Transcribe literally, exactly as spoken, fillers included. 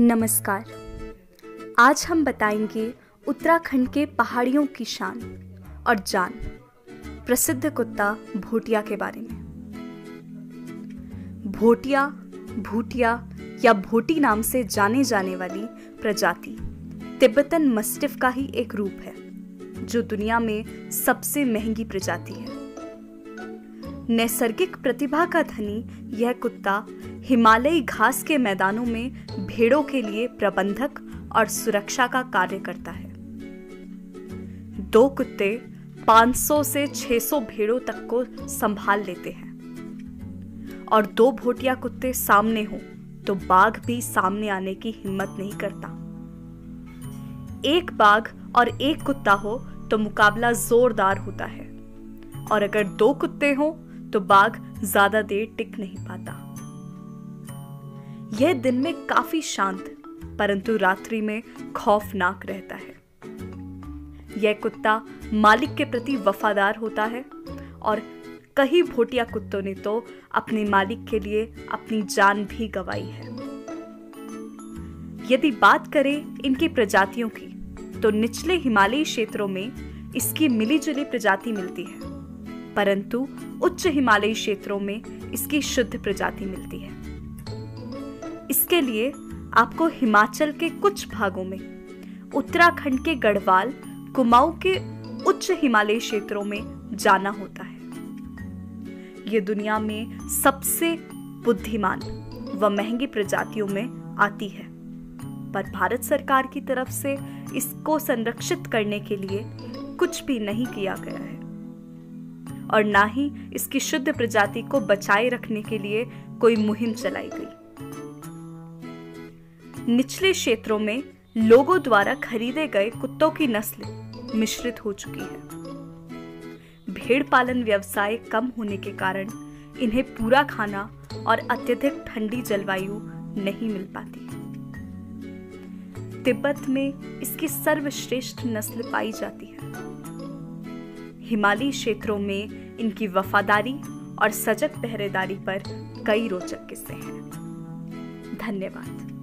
नमस्कार। आज हम बताएंगे उत्तराखंड के पहाड़ियों की शान और जान प्रसिद्ध कुत्ता भोटिया के बारे में। भोटिया, भूटिया या भोटी नाम से जाने जाने वाली प्रजाति तिब्बतन मस्टिफ का ही एक रूप है, जो दुनिया में सबसे महंगी प्रजाति है। नैसर्गिक प्रतिभा का धनी यह कुत्ता हिमालयी घास के मैदानों में भेड़ों के लिए प्रबंधक और सुरक्षा का कार्य करता है। दो कुत्ते पाँच सौ से छह सौ भेड़ों तक को संभाल लेते हैं और दो भोटिया कुत्ते सामने हो तो बाघ भी सामने आने की हिम्मत नहीं करता। एक बाघ और एक कुत्ता हो तो मुकाबला जोरदार होता है, और अगर दो कुत्ते हो तो बाघ ज्यादा देर टिक नहीं पाता। यह दिन में काफी शांत परंतु रात्रि में खौफनाक रहता है। यह कुत्ता मालिक के प्रति वफादार होता है और कई भोटिया कुत्तों ने तो अपने मालिक के लिए अपनी जान भी गंवाई है। यदि बात करें इनकी प्रजातियों की तो निचले हिमालयी क्षेत्रों में इसकी मिलीजुली प्रजाति मिलती है, परंतु उच्च हिमालयी क्षेत्रों में इसकी शुद्ध प्रजाति मिलती है। इसके लिए आपको हिमाचल के कुछ भागों में, उत्तराखंड के गढ़वाल, कुमाऊं के उच्च हिमालयी क्षेत्रों में जाना होता है। ये दुनिया में सबसे बुद्धिमान व महंगी प्रजातियों में आती है, पर भारत सरकार की तरफ से इसको संरक्षित करने के लिए कुछ भी नहीं किया गया है और ना ही इसकी शुद्ध प्रजाति को बचाए रखने के लिए कोई मुहिम चलाई गई। निचले क्षेत्रों में लोगों द्वारा खरीदे गए कुत्तों की नस्ल मिश्रित हो चुकी है। भेड़ पालन व्यवसाय कम होने के कारण इन्हें पूरा खाना और अत्यधिक ठंडी जलवायु नहीं मिल पाती। तिब्बत में इसकी सर्वश्रेष्ठ नस्ल पाई जाती है। हिमालयी क्षेत्रों में इनकी वफादारी और सजग पहरेदारी पर कई रोचक किस्से हैं। धन्यवाद।